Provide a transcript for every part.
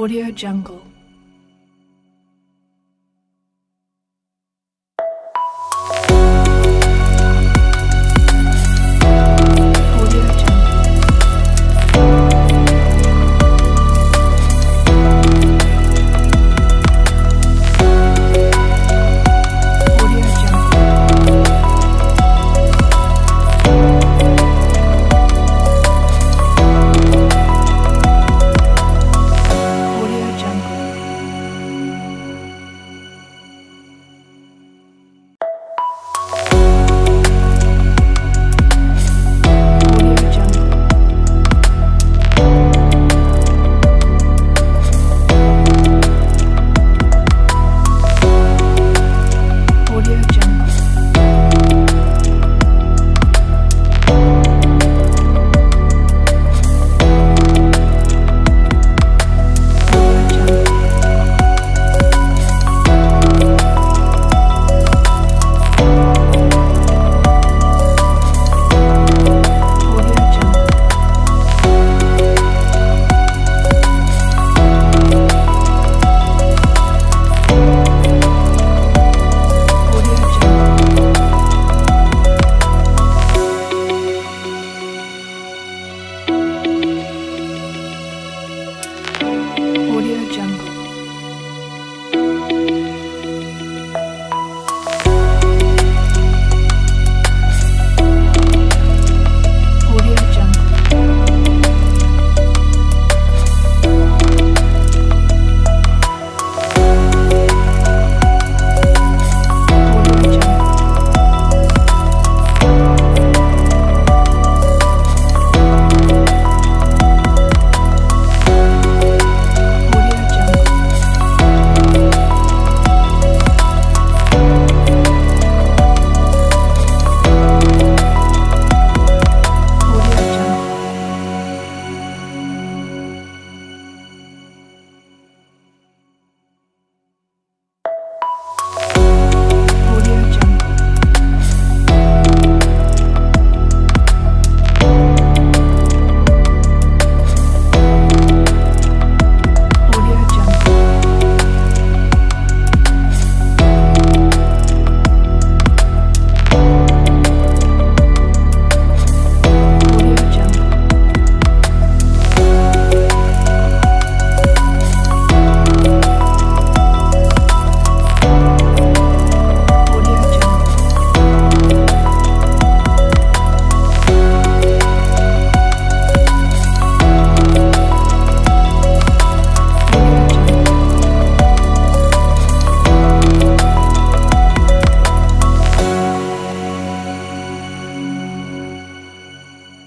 AudioJungle.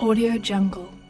AudioJungle. AudioJungle.